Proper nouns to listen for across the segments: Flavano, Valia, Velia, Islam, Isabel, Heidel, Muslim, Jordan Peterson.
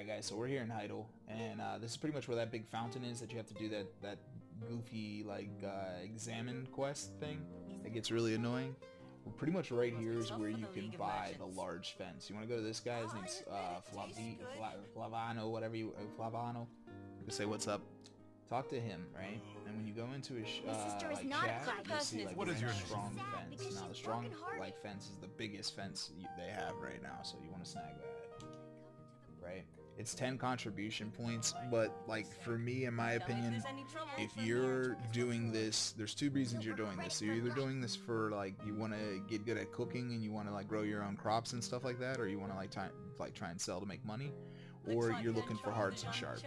Alright guys, so we're here in Heidel, and this is pretty much where that big fountain is that you have to do that goofy, like, examine quest thing that gets really annoying. Well, pretty much right here is where you can buy the large fence. You want to go to this guy, his name's Flavano, whatever you... Flavano. You can say what's up. Talk to him, right? And when you go into his like, chat, you'll see, like, what is your strong fence. Now, the strong, like, fence is the biggest fence they have right now, so you want to snag that. Right? It's 10 contribution points, but, like, for me, in my opinion, if you're doing this, there's two reasons you're doing this. So you're either doing this for, like, you want to get good at cooking and you want to, like, grow your own crops and stuff like that, or you want to, like, try and sell to make money, or you're looking for hards and sharps.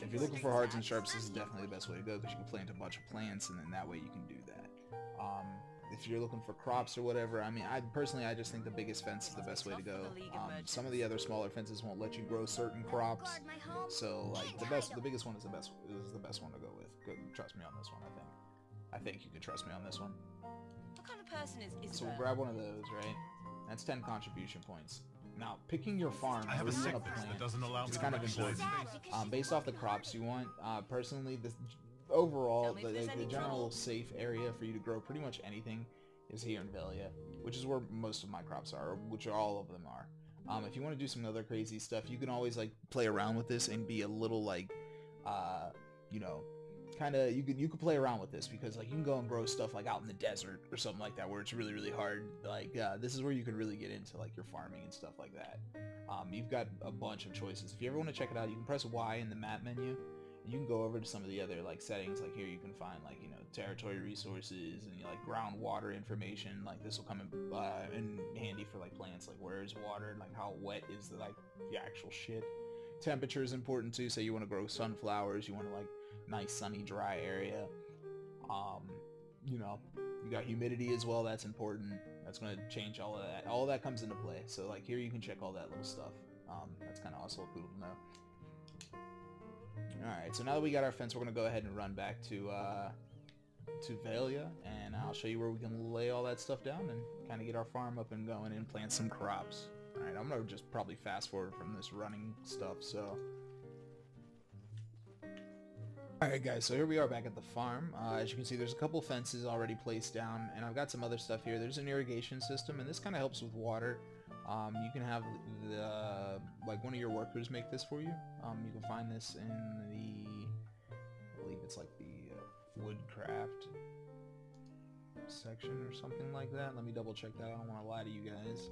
If you're looking for hards and sharps, this is definitely the best way to go, because you can plant a bunch of plants, and then that way you can do that. If you're looking for crops or whatever, I mean, I just think the biggest fence is the best way to go. Some of the other smaller fences won't let you grow certain crops, so like the biggest one is the best one to go with. Trust me on this one, I think. I think you can trust me on this one. What kind of person is Isabel? So we'll grab one of those, right? That's 10 contribution points. Now, picking your farm, I have a sickness that doesn't allow me to kind of important. Based off the crops you want, personally, this. Overall, the general safe area for you to grow pretty much anything is here in Velia, which is where most of my crops are, which all of them are. If you want to do some other crazy stuff, you can always, like, play around with this and be a little, like, you know, kind of, you could play around with this, because, like, you can go and grow stuff, like, out in the desert or something like that, where it's really, really hard. Like, this is where you can really get into, like, your farming and stuff like that. You've got a bunch of choices. If you ever want to check it out, you can press Y in the map menu. You can go over to some of the other, like, settings. Like, here you can find, like, you know, territory resources and, like, groundwater information. Like, this will come in handy for, like, plants. Like, where is water? Like, how wet is the, like, the actual shit? Temperature is important, too. So you want to grow sunflowers. You want to, like, nice, sunny, dry area. You know, you got humidity as well. That's important. That's going to change all of that. All of that comes into play. So, like, here you can check all that little stuff. That's kind of also cool to know. Alright, so now that we got our fence, we're going to go ahead and run back to Valia, and I'll show you where we can lay all that stuff down and kind of get our farm up and going and plant some crops. Alright, I'm going to just probably fast forward from this running stuff, so... Alright guys, so here we are back at the farm. As you can see, there's a couple fences already placed down, and I've got some other stuff here. There's an irrigation system, and this kind of helps with water. You can have the like one of your workers make this for you. You can find this in the, I believe it's like the woodcraft section or something like that. Let me double check that. I don't want to lie to you guys.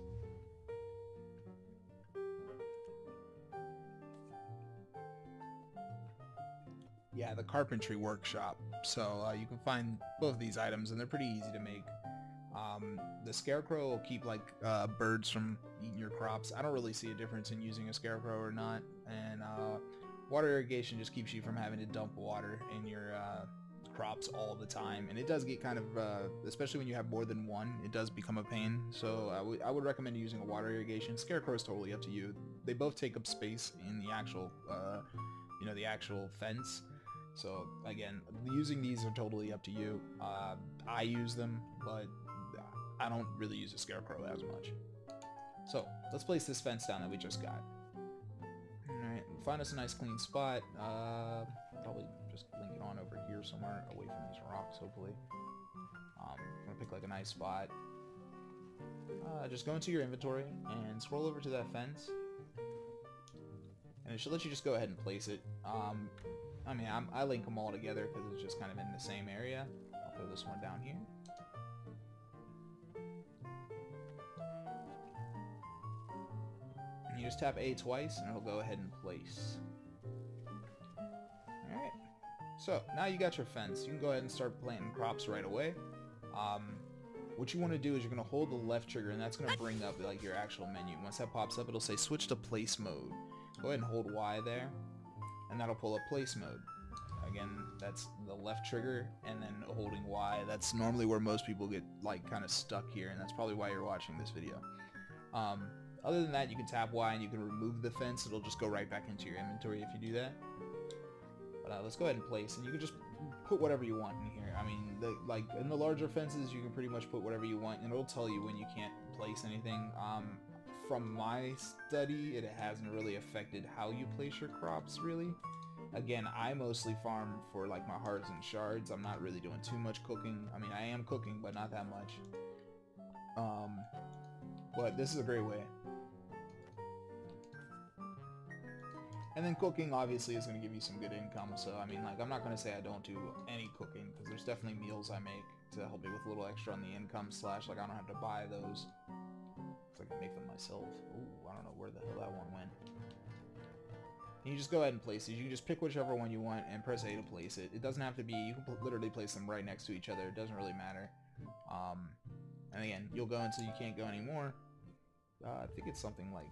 Yeah, the carpentry workshop. So you can find both of these items, and they're pretty easy to make. The scarecrow will keep, like, birds from eating your crops. I don't really see a difference in using a scarecrow or not. And water irrigation just keeps you from having to dump water in your crops all the time. And it does get kind of, especially when you have more than one, it does become a pain. So I would recommend using a water irrigation. Scarecrow is totally up to you. They both take up space in the actual, you know, the actual fence. So again, using these are totally up to you. I use them, but I don't really use a scarecrow as much. So let's place this fence down that we just got. Alright, find us a nice clean spot. Probably just link it on over here somewhere, away from these rocks, hopefully. I'm gonna pick like a nice spot. Just go into your inventory and scroll over to that fence. And it should let you just go ahead and place it. I mean, I link them all together because it's just kind of in the same area. I'll throw this one down here. You just tap A twice, and it'll go ahead and place. Alright. So, now you got your fence. You can go ahead and start planting crops right away. What you want to do is you're going to hold the left trigger, and that's going to bring up, like, your actual menu. Once that pops up, it'll say switch to place mode. Go ahead and hold Y there, and that'll pull up place mode. Again, that's the left trigger, and then holding Y. That's normally where most people get, like, kind of stuck here, and that's probably why you're watching this video. Other than that, you can tap Y and you can remove the fence. It'll just go right back into your inventory if you do that. But let's go ahead and place, and you can just put whatever you want in here. I mean, like in the larger fences, you can pretty much put whatever you want, and it'll tell you when you can't place anything. from my study, it hasn't really affected how you place your crops, really. Again, I mostly farm for like my hearts and shards. I'm not really doing too much cooking. I mean, I am cooking, but not that much. But this is a great way. And then cooking, obviously, is going to give you some good income. So, I mean, like, I'm not going to say I don't do any cooking, because there's definitely meals I make to help me with a little extra on the income slash. Like, I don't have to buy those, so I can make them myself. Ooh, I don't know where the hell that one went. And you just go ahead and place these. You can just pick whichever one you want and press A to place it. It doesn't have to be, you can literally place them right next to each other. It doesn't really matter. And again, you'll go until you can't go anymore. I think it's something like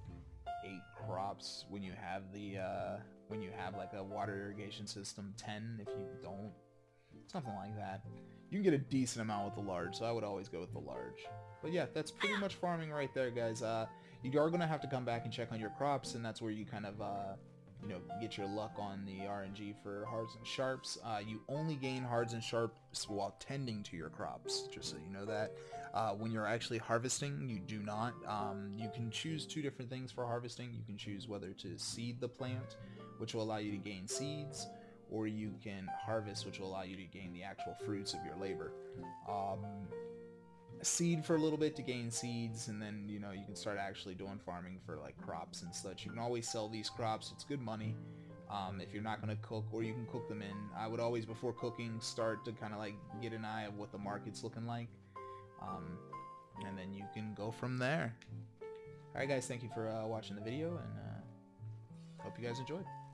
8 crops when you have the, when you have like a water irrigation system, 10 if you don't, something like that. You can get a decent amount with the large, so I would always go with the large. But yeah, that's pretty much farming right there, guys. You are going to have to come back and check on your crops, and that's where you kind of, you know, get your luck on the RNG for hards and sharps. You only gain hards and sharps while tending to your crops, just so you know that. When you're actually harvesting, you do not. You can choose 2 different things for harvesting. You can choose whether to seed the plant, which will allow you to gain seeds, or you can harvest, which will allow you to gain the actual fruits of your labor. Seed for a little bit to gain seeds, and then, you know, you can start actually doing farming for like crops and such. You can always sell these crops. It's good money if you're not going to cook, or you can cook them in. I would always, before cooking, start to kind of like get an eye of what the market's looking like, and then you can go from there. All right, guys, thank you for watching the video, and hope you guys enjoyed.